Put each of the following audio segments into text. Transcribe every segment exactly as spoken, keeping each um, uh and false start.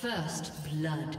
First blood.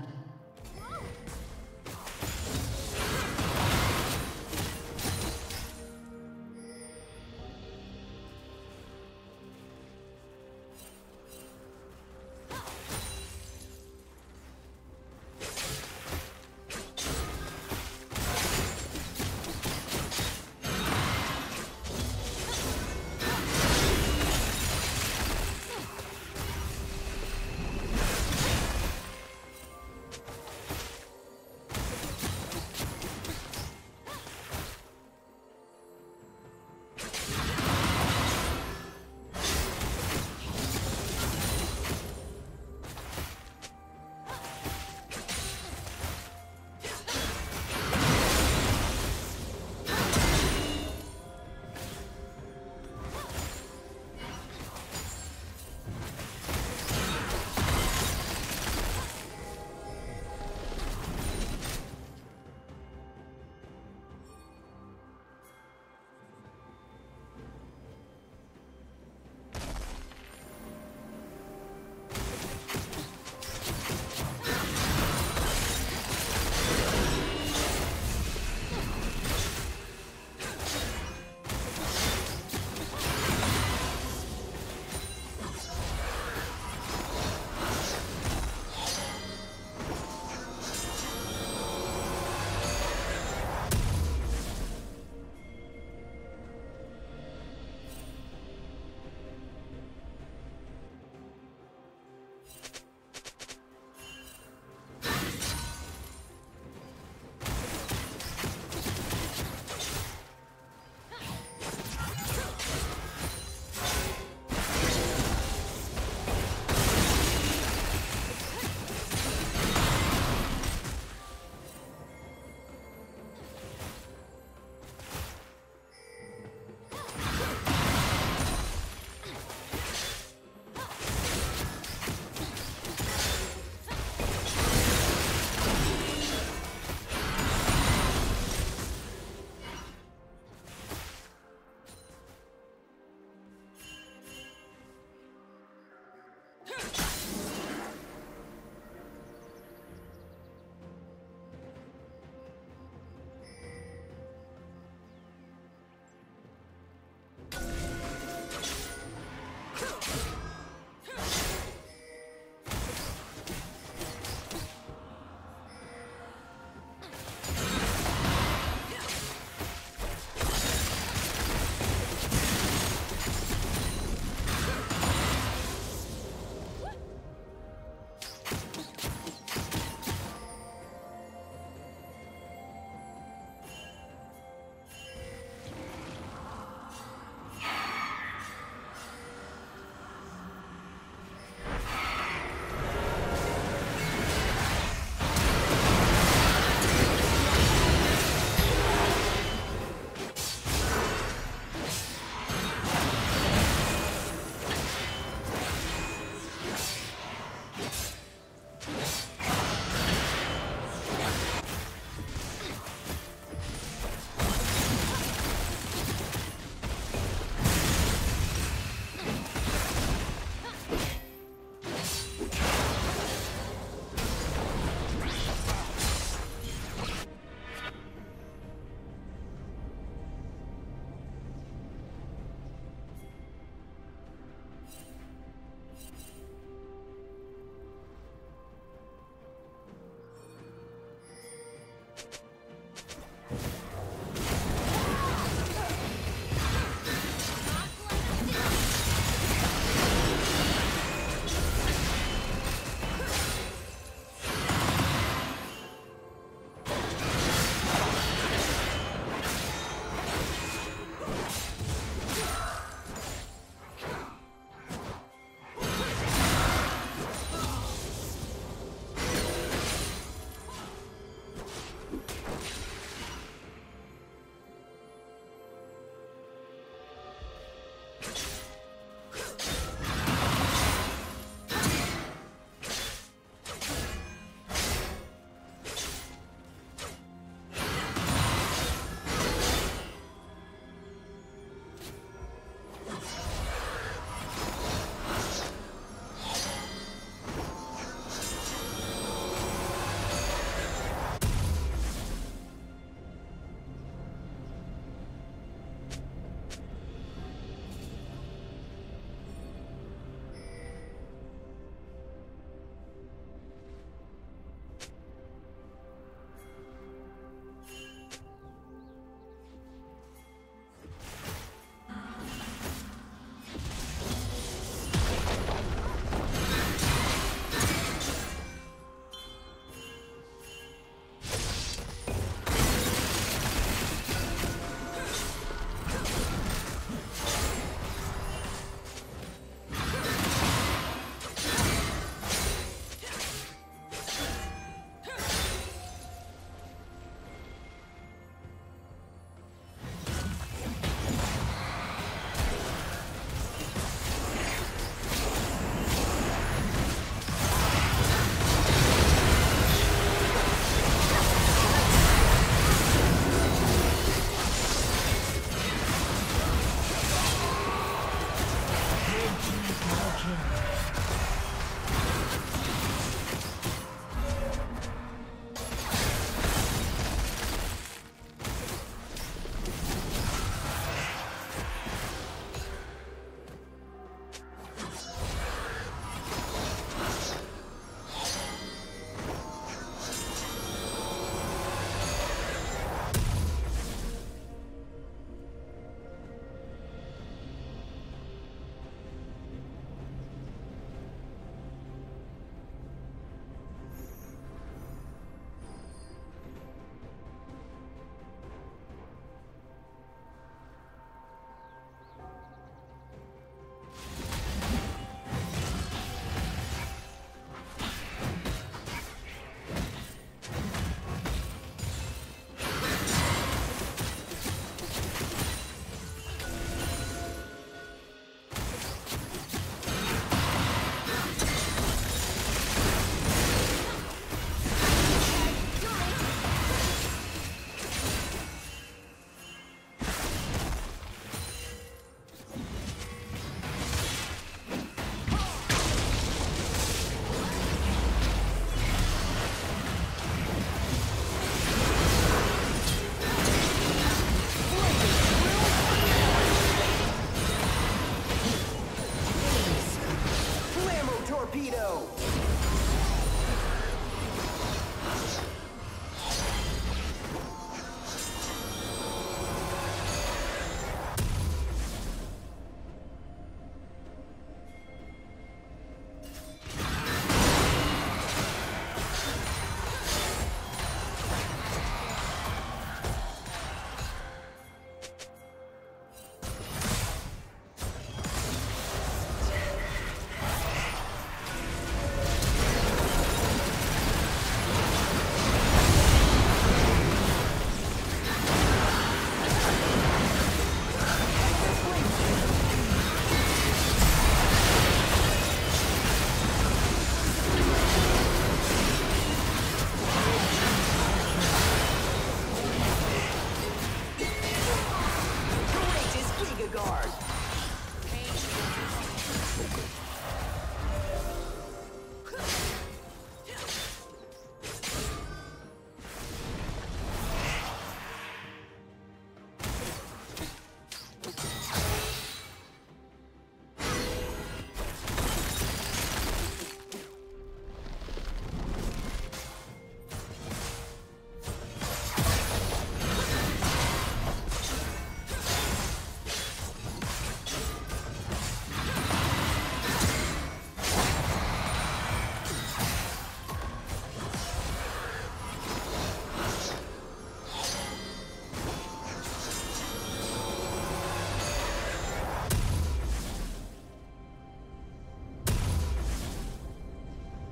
the guard.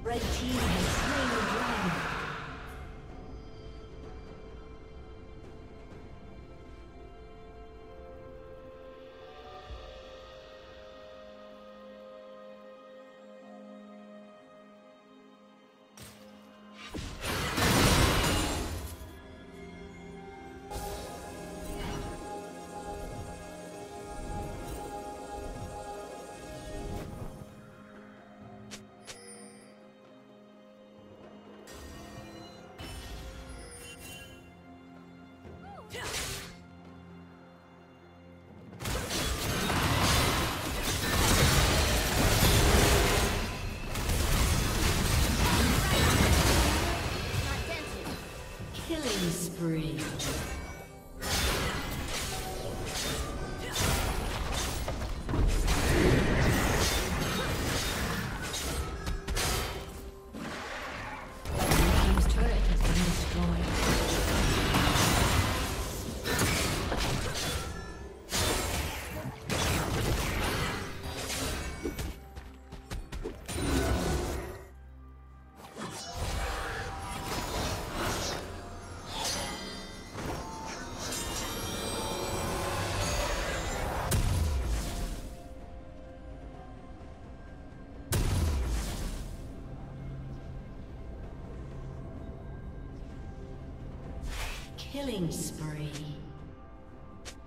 Red team has slain the dragon. Killing spree. Killing spree.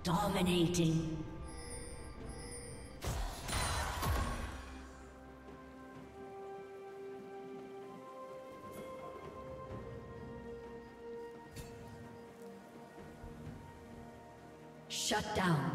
Dominating. Shut down.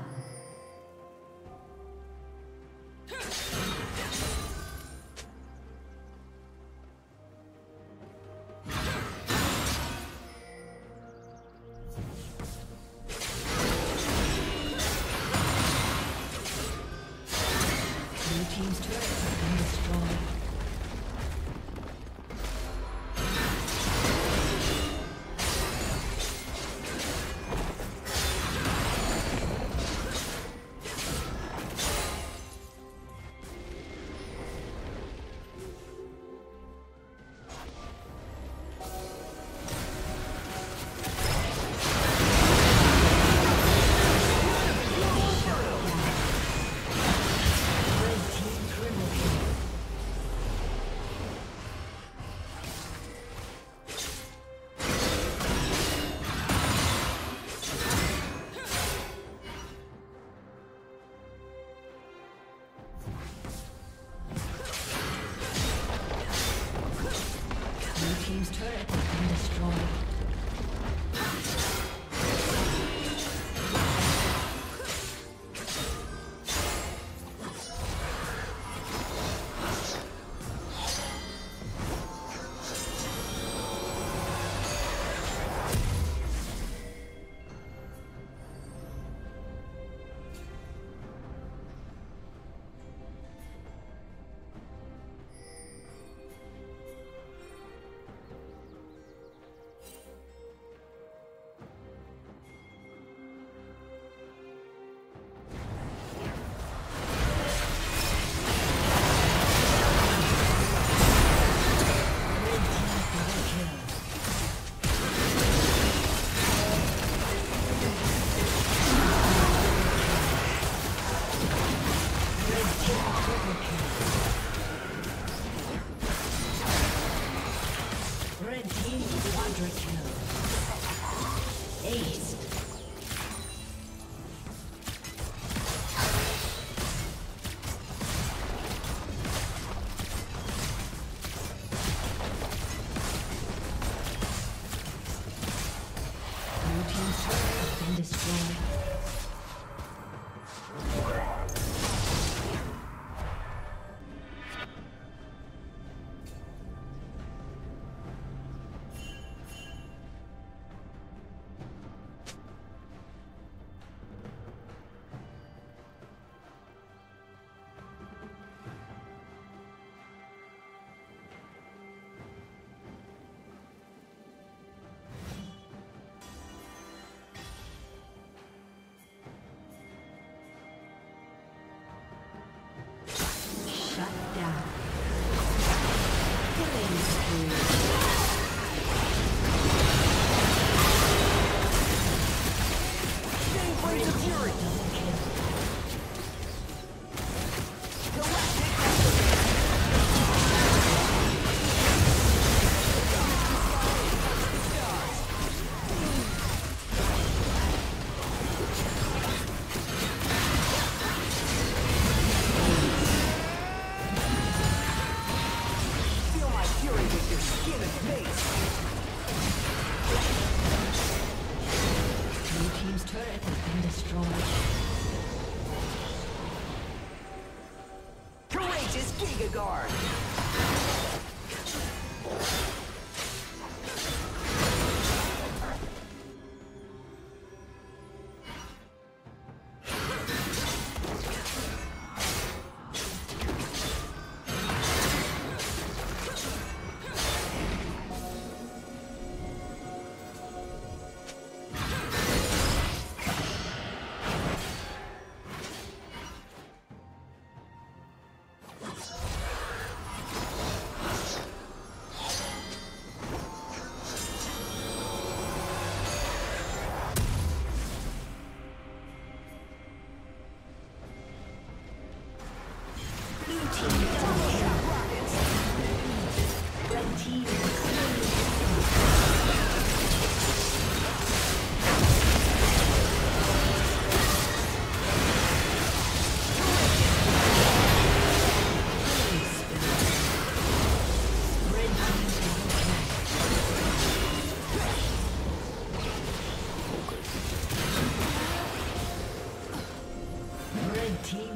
Giga Guard.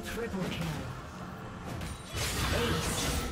Triple kill. Ace.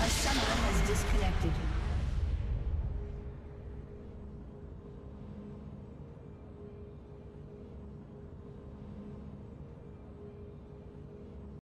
A summoner has disconnected.